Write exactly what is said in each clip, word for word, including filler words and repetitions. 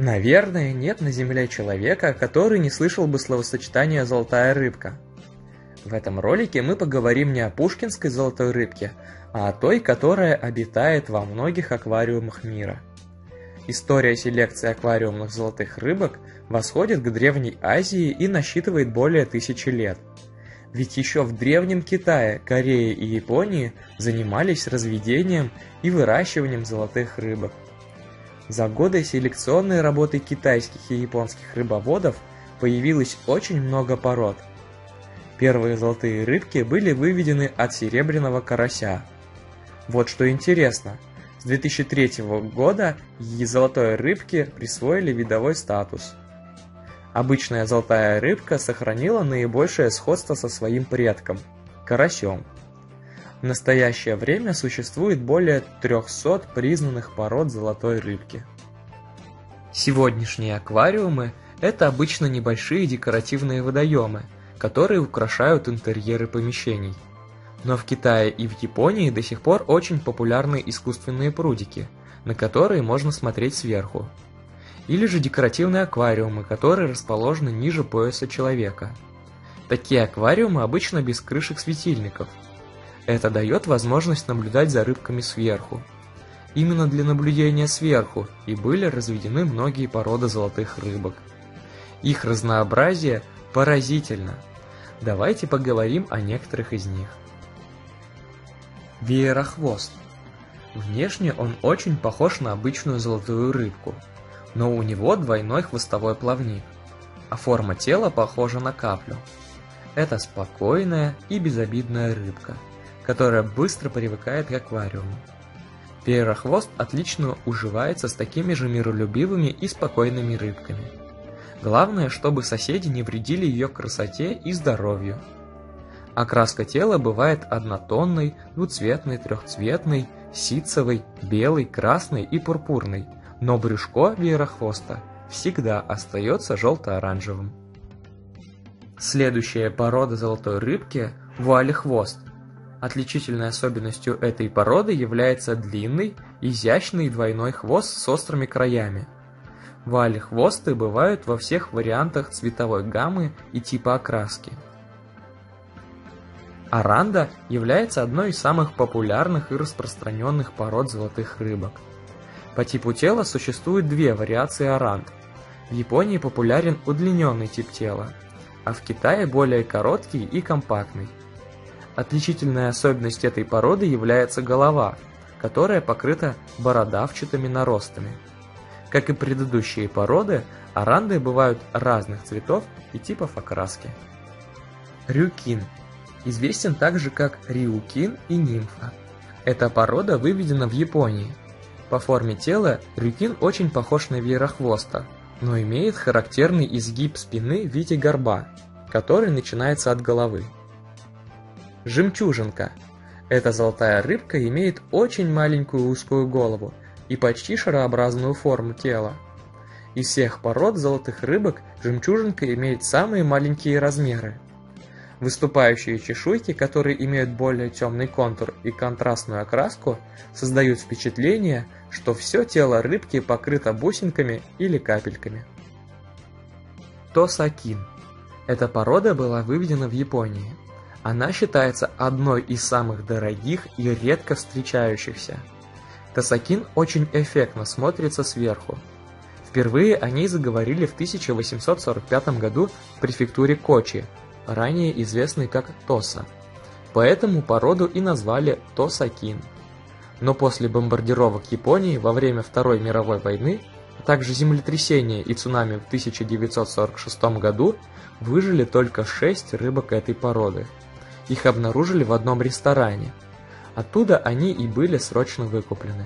Наверное, нет на Земле человека, который не слышал бы словосочетания «золотая рыбка». В этом ролике мы поговорим не о пушкинской золотой рыбке, а о той, которая обитает во многих аквариумах мира. История селекции аквариумных золотых рыбок восходит к Древней Азии и насчитывает более тысячи лет. Ведь еще в Древнем Китае, Корее и Японии занимались разведением и выращиванием золотых рыбок. За годы селекционной работы китайских и японских рыбоводов появилось очень много пород. Первые золотые рыбки были выведены от серебряного карася. Вот что интересно, с две тысячи третьего года золотой рыбке присвоили видовой статус. Обычная золотая рыбка сохранила наибольшее сходство со своим предком – карасем. В настоящее время существует более трёхсот признанных пород золотой рыбки. Сегодняшние аквариумы – это обычно небольшие декоративные водоемы, которые украшают интерьеры помещений. Но в Китае и в Японии до сих пор очень популярны искусственные прудики, на которые можно смотреть сверху. Или же декоративные аквариумы, которые расположены ниже пояса человека. Такие аквариумы обычно без крышек светильников. Это дает возможность наблюдать за рыбками сверху. Именно для наблюдения сверху и были разведены многие породы золотых рыбок. Их разнообразие поразительно. Давайте поговорим о некоторых из них. Веерохвост. Внешне он очень похож на обычную золотую рыбку, но у него двойной хвостовой плавник, а форма тела похожа на каплю. Это спокойная и безобидная рыбка, которая быстро привыкает к аквариуму. Веерохвост отлично уживается с такими же миролюбивыми и спокойными рыбками. Главное, чтобы соседи не вредили ее красоте и здоровью. Окраска тела бывает однотонной, двуцветной, трехцветной, ситцевой, белой, красной и пурпурной, но брюшко веерохвоста всегда остается желто-оранжевым. Следующая порода золотой рыбки – вуалехвост. Отличительной особенностью этой породы является длинный, изящный двойной хвост с острыми краями. Вуалехвосты бывают во всех вариантах цветовой гаммы и типа окраски. Оранда является одной из самых популярных и распространенных пород золотых рыбок. По типу тела существуют две вариации оранд. В Японии популярен удлиненный тип тела, а в Китае более короткий и компактный. Отличительная особенность этой породы является голова, которая покрыта бородавчатыми наростами. Как и предыдущие породы, оранды бывают разных цветов и типов окраски. Рюкин. Известен также как рюкин и нимфа. Эта порода выведена в Японии. По форме тела рюкин очень похож на веерохвоста, но имеет характерный изгиб спины в виде горба, который начинается от головы. Жемчужинка. Эта золотая рыбка имеет очень маленькую узкую голову и почти шарообразную форму тела. Из всех пород золотых рыбок жемчужинка имеет самые маленькие размеры. Выступающие чешуйки, которые имеют более темный контур и контрастную окраску, создают впечатление, что все тело рыбки покрыто бусинками или капельками. Тосакин. Эта порода была выведена в Японии. Она считается одной из самых дорогих и редко встречающихся. Тосакин очень эффектно смотрится сверху. Впервые о ней заговорили в тысяча восемьсот сорок пятом году в префектуре Кочи, ранее известный как Тоса, поэтому породу и назвали Тосакин. Но после бомбардировок Японии во время Второй мировой войны, а также землетрясения и цунами в тысяча девятьсот сорок шестом году выжили только шесть рыбок этой породы. Их обнаружили в одном ресторане. Оттуда они и были срочно выкуплены.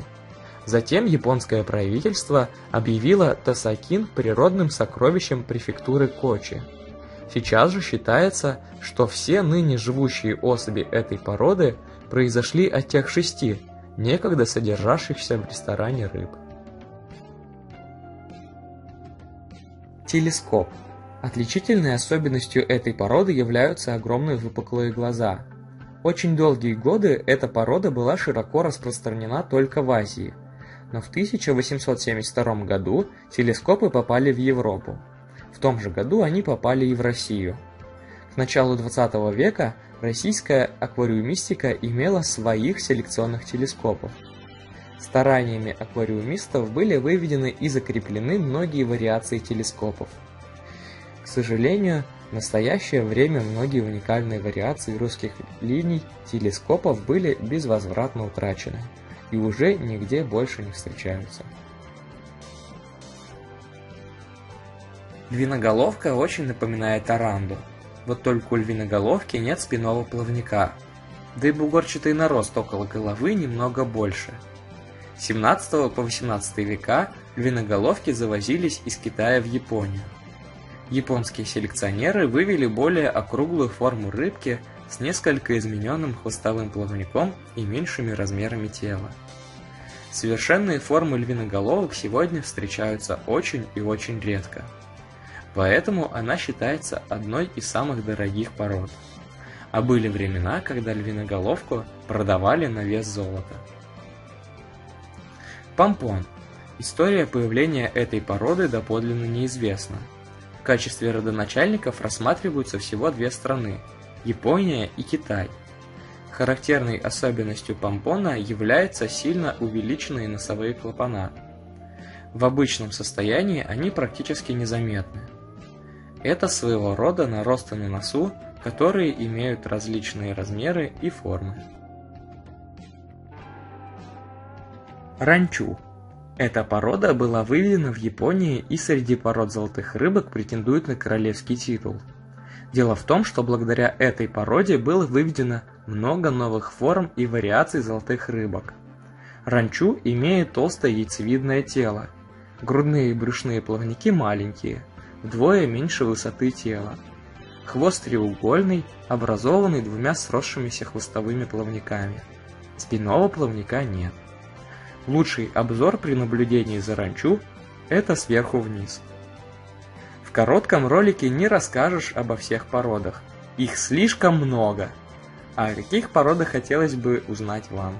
Затем японское правительство объявило Тосакин природным сокровищем префектуры Кочи. Сейчас же считается, что все ныне живущие особи этой породы произошли от тех шести, некогда содержавшихся в ресторане рыб. Телескоп. Отличительной особенностью этой породы являются огромные выпуклые глаза. Очень долгие годы эта порода была широко распространена только в Азии, но в тысяча восемьсот семьдесят втором году телескопы попали в Европу. В том же году они попали и в Россию. К началу двадцатого века российская аквариумистика имела своих селекционных телескопов. Стараниями аквариумистов были выведены и закреплены многие вариации телескопов. К сожалению, в настоящее время многие уникальные вариации русских линий телескопов были безвозвратно утрачены и уже нигде больше не встречаются. Львиноголовка очень напоминает оранду, вот только у львиноголовки нет спинного плавника, да и бугорчатый нарост около головы немного больше. С семнадцатого по восемнадцатый века львиноголовки завозились из Китая в Японию. Японские селекционеры вывели более округлую форму рыбки с несколько измененным хвостовым плавником и меньшими размерами тела. Совершенные формы львиноголовок сегодня встречаются очень и очень редко, поэтому она считается одной из самых дорогих пород. А были времена, когда львиноголовку продавали на вес золота. Помпон. История появления этой породы доподлинно неизвестна. В качестве родоначальников рассматриваются всего две страны – Япония и Китай. Характерной особенностью помпона являются сильно увеличенные носовые клапана. В обычном состоянии они практически незаметны. Это своего рода наросты на носу, которые имеют различные размеры и формы. Ранчу. Эта порода была выведена в Японии и среди пород золотых рыбок претендует на королевский титул. Дело в том, что благодаря этой породе было выведено много новых форм и вариаций золотых рыбок. Ранчу имеет толстое яйцевидное тело, грудные и брюшные плавники маленькие, вдвое меньше высоты тела. Хвост треугольный, образованный двумя сросшимися хвостовыми плавниками. Спинного плавника нет. Лучший обзор при наблюдении за ранчу – это сверху вниз. В коротком ролике не расскажешь обо всех породах, их слишком много. А о каких породах хотелось бы узнать вам?